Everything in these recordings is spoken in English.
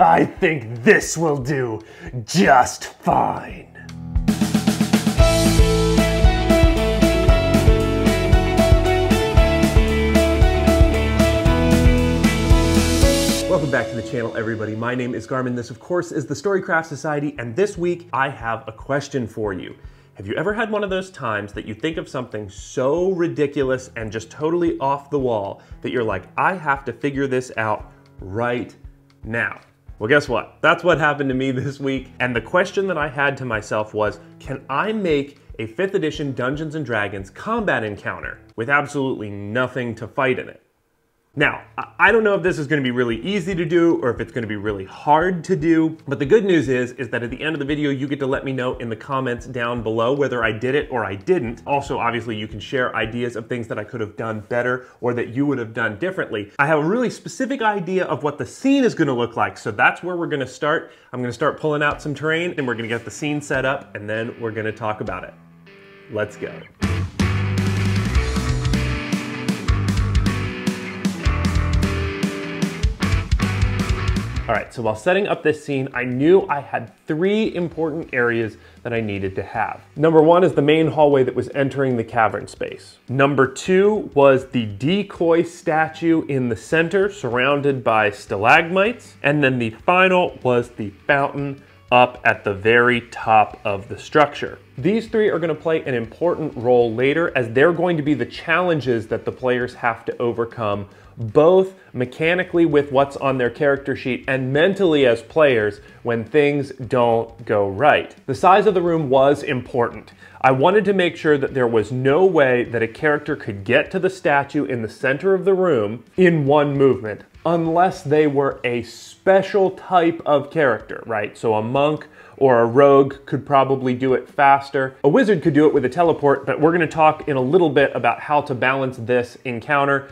I think this will do just fine. Welcome back to the channel, everybody. My name is Garmin. This, of course, is the Storycraft Society, and this week I have a question for you. Have you ever had one of those times that you think of something so ridiculous and just totally off the wall that you're like, I have to figure this out right now? Well, guess what? That's what happened to me this week. And the question that I had to myself was, can I make a 5th edition Dungeons & Dragons combat encounter with absolutely nothing to fight in it? Now, I don't know if this is going to be really easy to do or if it's going to be really hard to do, but the good news is that at the end of the video, you get to let me know in the comments down below whether I did it or I didn't. Also, obviously, you can share ideas of things that I could have done better or that you would have done differently. I have a really specific idea of what the scene is going to look like, so that's where we're going to start. I'm going to start pulling out some terrain, and we're going to get the scene set up, and then we're going to talk about it. Let's go. All right, so while setting up this scene, I knew I had 3 important areas that I needed to have. Number 1 is the main hallway that was entering the cavern space. Number 2 was the decoy statue in the center, surrounded by stalagmites. And then the final was the fountain up at the very top of the structure. These 3 are going to play an important role later, as they're going to be the challenges that the players have to overcome, both mechanically with what's on their character sheet and mentally as players when things don't go right. The size of the room was important. I wanted to make sure that there was no way that a character could get to the statue in the center of the room in one movement, unless they were a special type of character, right? So a monk or a rogue could probably do it faster. A wizard could do it with a teleport, but we're going to talk in a little bit about how to balance this encounter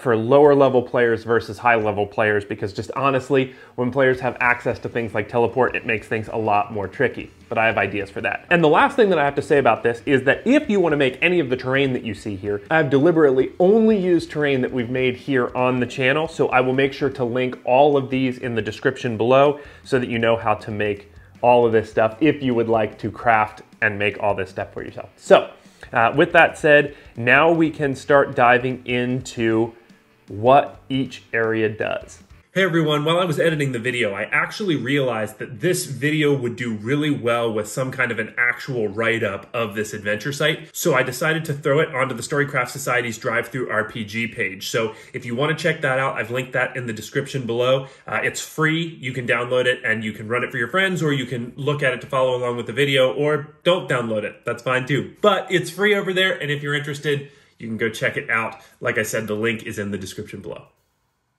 for lower level players versus high level players, because just honestly, when players have access to things like teleport, it makes things a lot more tricky. But I have ideas for that. And the last thing that I have to say about this is that if you want to make any of the terrain that you see here, I've deliberately only used terrain that we've made here on the channel, so I will make sure to link all of these in the description below so that you know how to make all of this stuff if you would like to craft and make all this stuff for yourself. So with that said, now we can start diving into what each area does. Hey everyone, while I was editing the video, I actually realized that this video would do really well with some kind of an actual write-up of this adventure site, so I decided to throw it onto the Storycraft Society's drive-through RPG page. So if you want to check that out, I've linked that in the description below. It's free, you can download it and you can run it for your friends, or you can look at it to follow along with the video, or don't download it, that's fine too. But it's free over there, and if you're interested, you can go check it out. Like I said, the link is in the description below.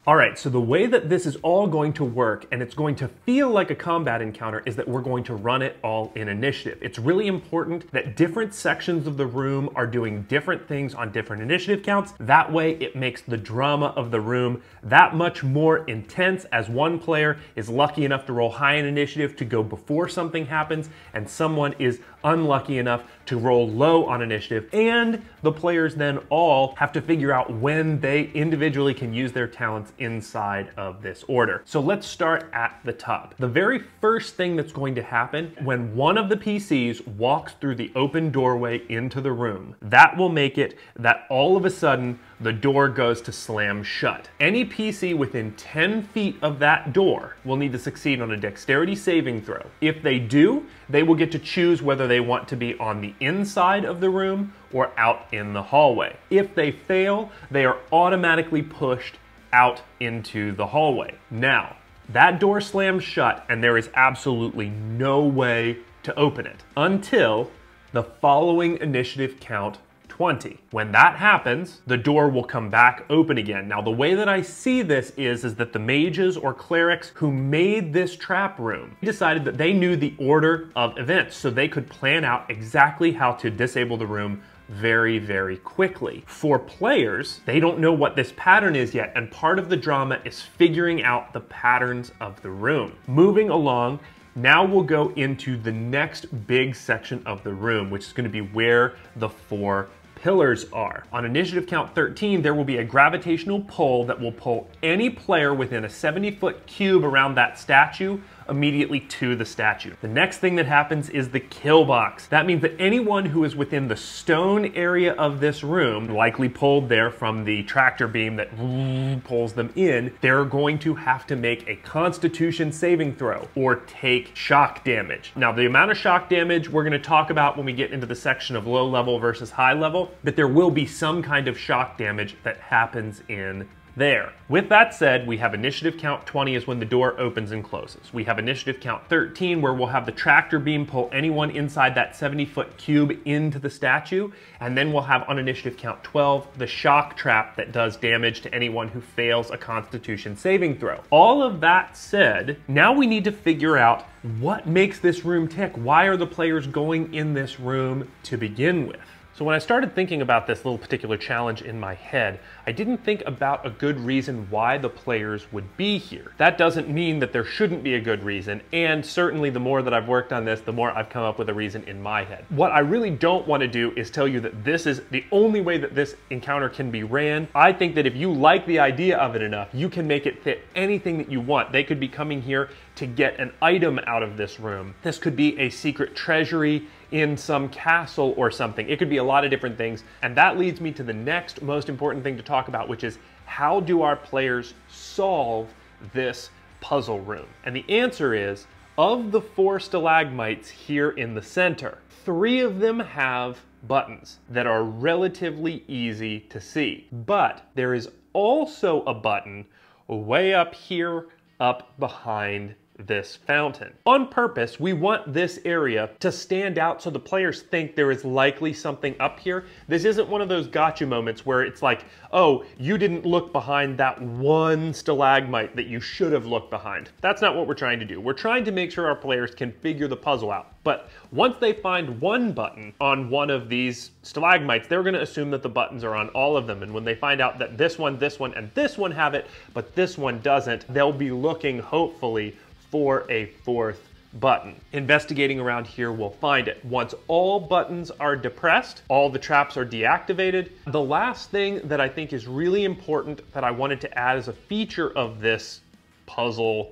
All right, so the way that this is all going to work, and it's going to feel like a combat encounter, is that we're going to run it all in initiative. It's really important that different sections of the room are doing different things on different initiative counts. That way it makes the drama of the room that much more intense, as one player is lucky enough to roll high in initiative to go before something happens, and someone is unlucky enough to roll low on initiative, and the players then all have to figure out when they individually can use their talents inside of this order. So let's start at the top. The very first thing that's going to happen when one of the PCs walks through the open doorway into the room, that will make it that all of a sudden the door goes to slam shut. Any PC within 10 feet of that door will need to succeed on a dexterity saving throw. If they do, they will get to choose whether they want to be on the inside of the room or out in the hallway. If they fail, they are automatically pushed out into the hallway. Now, that door slams shut and there is absolutely no way to open it until the following initiative count, 20. When that happens, the door will come back open again. Now, the way that I see this is that the mages or clerics who made this trap room decided that they knew the order of events, so they could plan out exactly how to disable the room very, very quickly. For players, they don't know what this pattern is yet, and part of the drama is figuring out the patterns of the room. Moving along, now we'll go into the next big section of the room, which is going to be where the 4 pillars are. On initiative count 13, there will be a gravitational pull that will pull any player within a 70-foot cube around that statue immediately to the statue. The next thing that happens is the kill box. That means that anyone who is within the stone area of this room, likely pulled there from the tractor beam that pulls them in, they're going to have to make a Constitution saving throw or take shock damage. Now, the amount of shock damage we're gonna talk about when we get into the section of low level versus high level, but there will be some kind of shock damage that happens in there. With that said, we have initiative count 20 is when the door opens and closes. We have initiative count 13 where we'll have the tractor beam pull anyone inside that 70-foot cube into the statue, and then we'll have on initiative count 12 the shock trap that does damage to anyone who fails a Constitution saving throw. All of that said, now we need to figure out what makes this room tick. Why are the players going in this room to begin with? So when I started thinking about this little particular challenge in my head, I didn't think about a good reason why the players would be here. That doesn't mean that there shouldn't be a good reason, and certainly the more that I've worked on this, the more I've come up with a reason in my head. What I really don't want to do is tell you that this is the only way that this encounter can be ran. I think that if you like the idea of it enough, you can make it fit anything that you want. They could be coming here to get an item out of this room. This could be a secret treasury in some castle or something. It could be a lot of different things. And that leads me to the next most important thing to talk about, which is how do our players solve this puzzle room? And the answer is, of the 4 stalagmites here in the center, 3 of them have buttons that are relatively easy to see. But there is also a button way up here, up behind this fountain. On purpose, we want this area to stand out so the players think there is likely something up here. This isn't one of those gotcha moments where it's like, oh, you didn't look behind that one stalagmite that you should have looked behind. That's not what we're trying to do. We're trying to make sure our players can figure the puzzle out. But once they find one button on one of these stalagmites, they're going to assume that the buttons are on all of them. And when they find out that this one, and this one have it, but this one doesn't, they'll be looking, hopefully, for a 4th button. Investigating around here will find it. Once all buttons are depressed, all the traps are deactivated. The last thing that I think is really important that I wanted to add as a feature of this puzzle,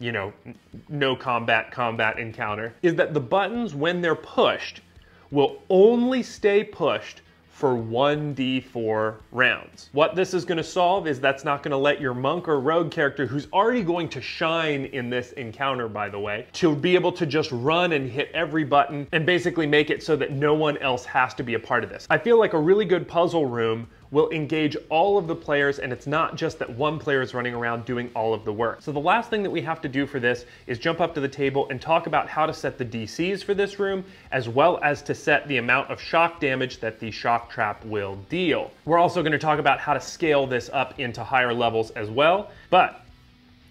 you know, no combat encounter, is that the buttons, when they're pushed, will only stay pushed for 1d4 rounds. What this is gonna solve is that's not gonna let your monk or rogue character, who's already going to shine in this encounter, by the way, to be able to just run and hit every button and basically make it so that no one else has to be a part of this. I feel like a really good puzzle room will engage all of the players, and it's not just that one player is running around doing all of the work. So the last thing that we have to do for this is jump up to the table and talk about how to set the DCs for this room, as well as to set the amount of shock damage that the shock trap will deal. We're also going to talk about how to scale this up into higher levels as well, but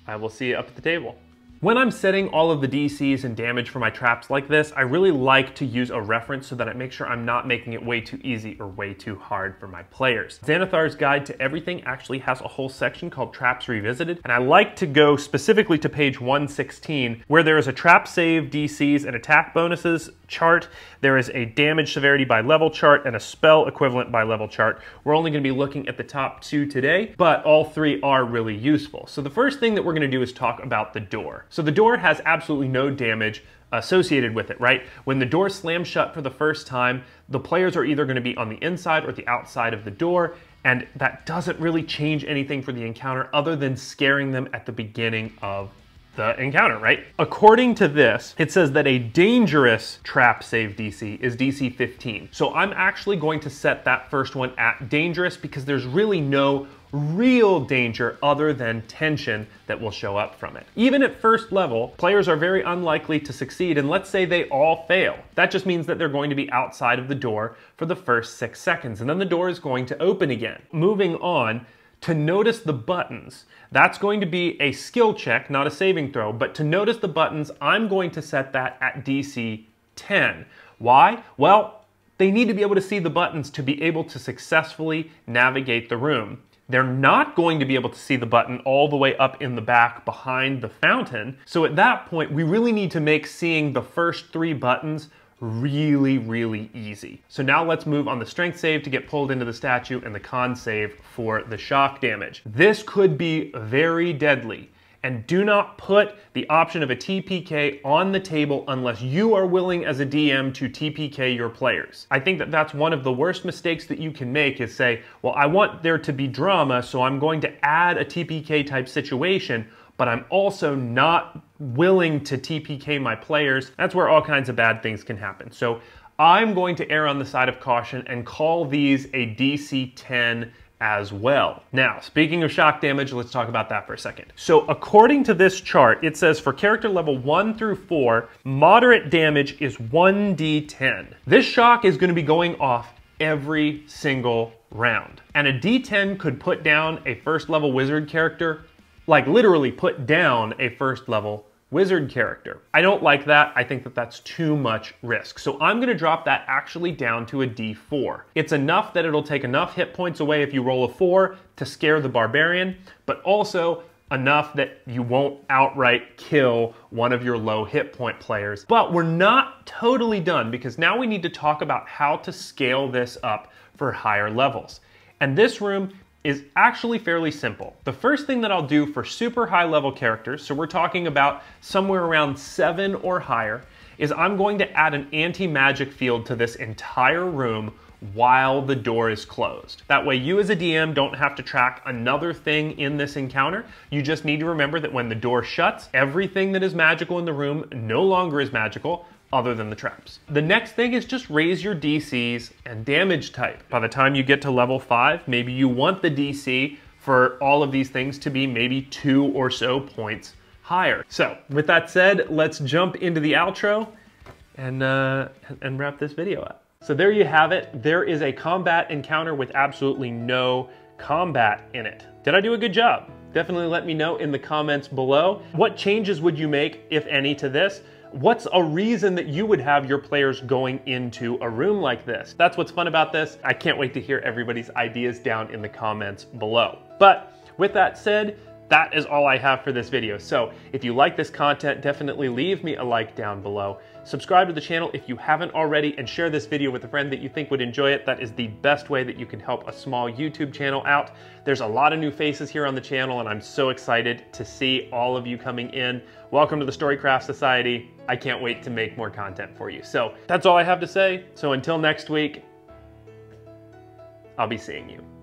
I will see you up at the table. When I'm setting all of the DCs and damage for my traps like this, I really like to use a reference so that I make sure I'm not making it way too easy or way too hard for my players. Xanathar's Guide to Everything actually has a whole section called Traps Revisited, and I like to go specifically to page 116, where there is a trap save, DCs, and attack bonuses chart. There is a damage severity by level chart and a spell equivalent by level chart. We're only going to be looking at the top 2 today, but all 3 are really useful. So the first thing that we're going to do is talk about the door. So the door has absolutely no damage associated with it, right? When the door slams shut for the first time, the players are either going to be on the inside or the outside of the door, and that doesn't really change anything for the encounter other than scaring them at the beginning of the encounter, right? According to this, it says that a dangerous trap save DC is DC 15. So I'm actually going to set that first one at dangerous because there's really no real danger other than tension that will show up from it. Even at first level, players are very unlikely to succeed, and let's say they all fail. That just means that they're going to be outside of the door for the first 6 seconds, and then the door is going to open again. Moving on, to notice the buttons, that's going to be a skill check, not a saving throw, but to notice the buttons, I'm going to set that at DC 10. Why? Well, they need to be able to see the buttons to be able to successfully navigate the room. They're not going to be able to see the button all the way up in the back behind the fountain. So at that point, we really need to make seeing the first 3 buttons really, really easy. So now let's move on the strength save to get pulled into the statue and the con save for the shock damage. This could be very deadly. And do not put the option of a TPK on the table unless you are willing as a DM to TPK your players. I think that that's one of the worst mistakes that you can make is say, well, I want there to be drama, so I'm going to add a TPK type situation, but I'm also not willing to TPK my players. That's where all kinds of bad things can happen. So I'm going to err on the side of caution and call these a DC 10 as well. Now, speaking of shock damage, let's talk about that for a second. So according to this chart, it says for character level 1 through 4, moderate damage is 1d10. This shock is going to be going off every single round. And a d10 could put down a first level wizard character, like literally put down a first level wizard character. I don't like that. I think that that's too much risk. So I'm going to drop that actually down to a D4. It's enough that it'll take enough hit points away if you roll a 4 to scare the barbarian, but also enough that you won't outright kill one of your low hit point players. But we're not totally done because now we need to talk about how to scale this up for higher levels. And this room is actually fairly simple. The first thing that I'll do for super high level characters, so we're talking about somewhere around 7 or higher, is I'm going to add an anti-magic field to this entire room while the door is closed. That way you as a DM don't have to track another thing in this encounter. You just need to remember that when the door shuts, everything that is magical in the room no longer is magical, other than the traps. The next thing is just raise your DCs and damage type. By the time you get to level 5, maybe you want the DC for all of these things to be maybe 2 or so points higher. So with that said, let's jump into the outro and wrap this video up. So there you have it. There is a combat encounter with absolutely no combat in it. Did I do a good job? Definitely let me know in the comments below. What changes would you make, if any, to this? What's a reason that you would have your players going into a room like this? That's what's fun about this. I can't wait to hear everybody's ideas down in the comments below. But with that said, that is all I have for this video. So if you like this content, definitely leave me a like down below. Subscribe to the channel if you haven't already and share this video with a friend that you think would enjoy it. That is the best way that you can help a small YouTube channel out. There's a lot of new faces here on the channel and I'm so excited to see all of you coming in. Welcome to the Storycraft Society. I can't wait to make more content for you. So that's all I have to say. So until next week, I'll be seeing you.